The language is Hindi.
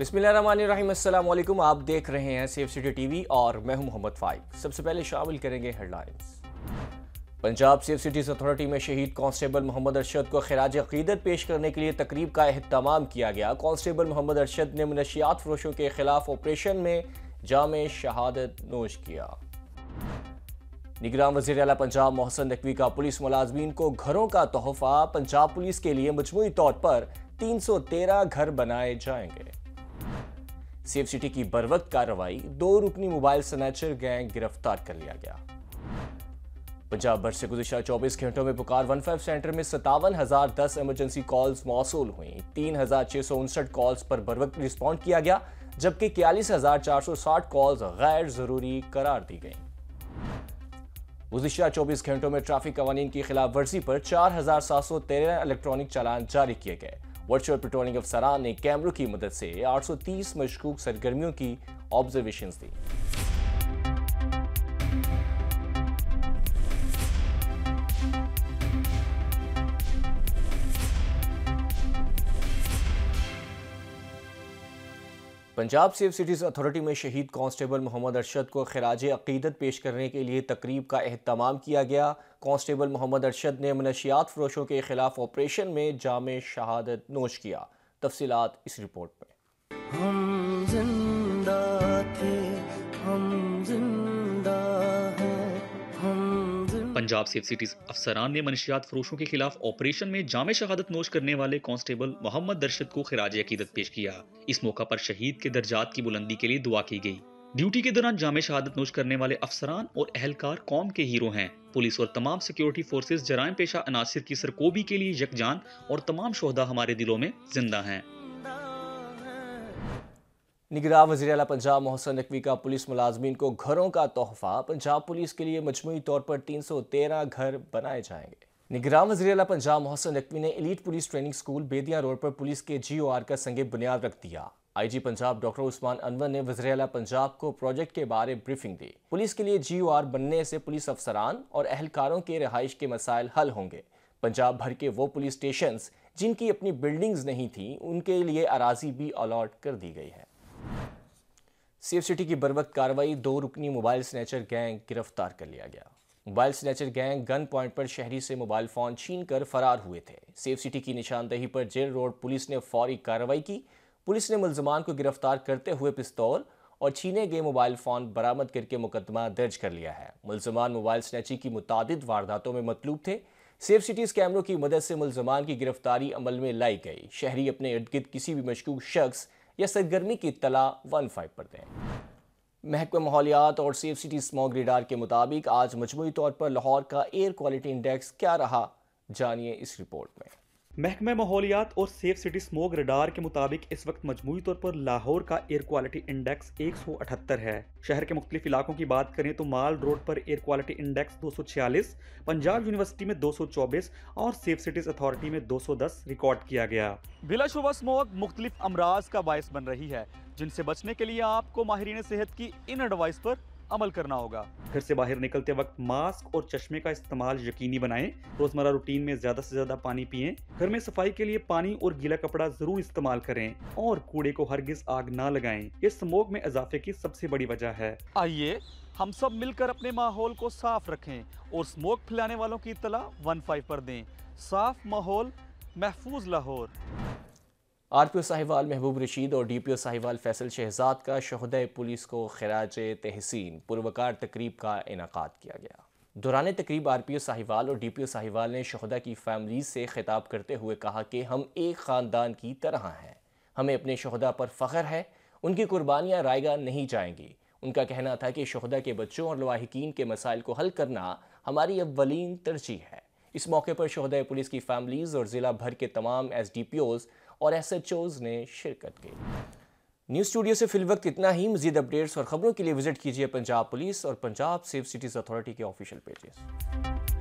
बिस्मिल्लाहिर्रहमानिर्रहीम, अस्सलाम वालेकुम। आप देख रहे हैं सेफ सिटी टीवी और मैं हूं मोहम्मद फाइक। सबसे पहले शामिल करेंगे headlines. Punjab safe cities authority में शहीद कांस्टेबल मोहम्मद अरशद को खिराज अकीदत पेश करने के लिए तकरीब का एहतमाम किया गया। कांस्टेबल मोहम्मद अरशद ने मनशियात फरोशों के खिलाफ ऑपरेशन में जामे शहादत नोश किया। निगरान वज़ीर आला पंजाब मोहसिन नकवी का पुलिस मुलाजमीन को घरों का तोहफा। पंजाब पुलिस के लिए मजमूई तौर पर 313 घर बनाए जाएंगे। सेफ सिटी की बरवक्त कार्रवाई, 2 रुकनी मोबाइल स्नैचर गैंग गिरफ्तार कर लिया गया। पंजाब भर से गुज़िश्ता 24 घंटों में पुकार 15 सेंटर में 57,010 इमरजेंसी कॉल्स मौसूल हुई। 3,659 कॉल्स पर बरवक्त रिस्पॉन्ड किया गया, जबकि 41,460 कॉल्स गैर जरूरी करार दी गई। गुज़िश्ता 24 घंटों में ट्रैफिक कवानीन की खिलाफ वर्जी पर 4,713 इलेक्ट्रॉनिक चालान जारी किए गए। वर्चुअल पेट्रोलिंग अफसरान ने कैमरों की मदद से 830 मशकूक सरगर्मियों की ऑब्जर्वेशंस दी। पंजाब सेफ सिटीज़ अथॉरिटी में शहीद कांस्टेबल मोहम्मद अरशद को खिराज अकीदत पेश करने के लिए तकरीब का एहतमाम किया गया। कांस्टेबल मोहम्मद अरशद ने मनशियात फरोशों के खिलाफ ऑपरेशन में जामे शहादत नोश किया। तफसीलात इस रिपोर्ट में। हम जिंदा थे, हम जिंदा हैं, हम जिंदा। पंजाब सेफ सिटीज़ अफसरान ने मनशियात फरोशों के खिलाफ ऑपरेशन में जामे शहादत नोश करने वाले कांस्टेबल मोहम्मद अरशद को खिराज अकीदत पेश किया। इस मौका पर शहीद के दर्जात की बुलंदी के लिए दुआ की गई। ड्यूटी के दौरान जामे शहादत नोश करने वाले अफसरान और अहलकार कौम के हीरो हैं। पुलिस और तमाम सिक्योरिटी फोर्सेस जराइम पेशा अनासिर की सरकोबी के लिए यकजान और तमाम शोहदा हमारे दिलों में जिंदा हैं। निगरान वज़ीर आला पंजाब मोहसिन नकवी का पुलिस मुलाजमीन को घरों का तोहफा। पंजाब पुलिस के लिए मजमूई तौर पर 313 घर बनाए जाएंगे। निगरान वज़ीर आला पंजाब मोहसिन नकवी ने elite police training school Bedian road पर पुलिस के GOR का संगे बुनियाद रख दिया। IG पंजाब डॉक्टर उस्मान अनवर ने वज़ीर आला पंजाब को प्रोजेक्ट के बारे ब्रीफिंग दी। पुलिस के लिए GOR बनने से पुलिस अफसरान और अहलकारों के रिहाइश के मसाइल हल होंगे। पंजाब भर के वो पुलिस स्टेशंस जिनकी अपनी बिल्डिंग्स नहीं थी, उनके लिए अराजी भी अलॉट कर दी गई है। सेफ सिटी की बरवक्त कार्रवाई, 2 रुकनी मोबाइल स्नैचर गैंग गिरफ्तार कर लिया गया। Mobile snatcher gang gun point पर शहरी से मोबाइल फ़ोन छीन कर फरार हुए थे। सेफ सिटी की निशानदेही पर जेल रोड पुलिस ने फौरी कार्रवाई की। पुलिस ने मुलजमान को गिरफ्तार करते हुए पिस्तौल और छीने गए मोबाइल फ़ोन बरामद करके मुकदमा दर्ज कर लिया है। मुलजमान मोबाइल स्नैची की मुतादिद वारदातों में मतलूब थे। सेफ सिटीज़ कैमरों की मदद से मुलजमान की गिरफ्तारी अमल में लाई गई। शहरी अपने इर्द गिर्द किसी भी मशकूक शख्स या सरगर्मी की इत्तला 15 पर दें। महकमा माहौलियात और सेफ सिटी स्मॉग रेडार के मुताबिक आज मजमूई तौर पर लाहौर का एयर क्वालिटी इंडेक्स क्या रहा, जानिए इस रिपोर्ट में। महकमा माहौलियात और सेफ सिटी स्मॉग रडार के मुताबिक इस वक्त मजमूई तौर पर लाहौर का एयर क्वालिटी इंडेक्स 178 है। शहर के मुख्तलिफ इलाकों की बात करें तो माल रोड पर air quality index 246, Punjab university में 224 और सेफ सिटीज अथॉरिटी में 210 रिकॉर्ड किया गया। बिलाशुबा स्मॉग मुख्तलिफ अमराज का बायस बन रही है, जिनसे बचने के लिए आपको माहिरीन सेहत की इन एडवाइस पर अमल करना होगा। घर से बाहर निकलते वक्त मास्क और चश्मे का इस्तेमाल यकीनी बनाएं। रोजमर्रा रूटीन में ज्यादा से ज्यादा पानी पिएं। घर में सफाई के लिए पानी और गीला कपड़ा जरूर इस्तेमाल करें और कूड़े को हरगिज आग ना लगाएं। ये स्मोक में इजाफे की सबसे बड़ी वजह है। आइए हम सब मिलकर अपने माहौल को साफ रखें और स्मोक फैलाने वालों की इत्तला 15 पर दें। साफ माहौल, महफूज लाहौर। RPO साहिवाल महबूब रशीद और DPO साहिवाल फैसल शहजाद का शहदाए पुलिस को खिराजे तहसीन पुरवकार तकरीब का इनाकाद किया गया। दौरान तकरीब RPO साहिवाल और DPO साहिवाल ने शहदा की फैमिली से खिताब करते हुए कहा कि हम एक ख़ानदान की तरह हैं, हमें अपने शहदा पर फ़ख्र है, उनकी कुर्बानियाँ रायगा नहीं जाएंगी। उनका कहना था कि शहदा के बच्चों और लवाहिकीन के मसाइल को हल करना हमारी अव्वलीन तरजीह है। इस मौके पर शहदाए पुलिस की फैमिलीज़ और ज़िला भर के तमाम SDPOज़ और SHOs ने शिरकत की। न्यूज़ स्टूडियो से फिल वक्त इतना ही। मज़ीद अपडेट्स और खबरों के लिए विजिट कीजिए पंजाब पुलिस और पंजाब सेफ सिटीज़ अथॉरिटी के ऑफिशियल पेजेस।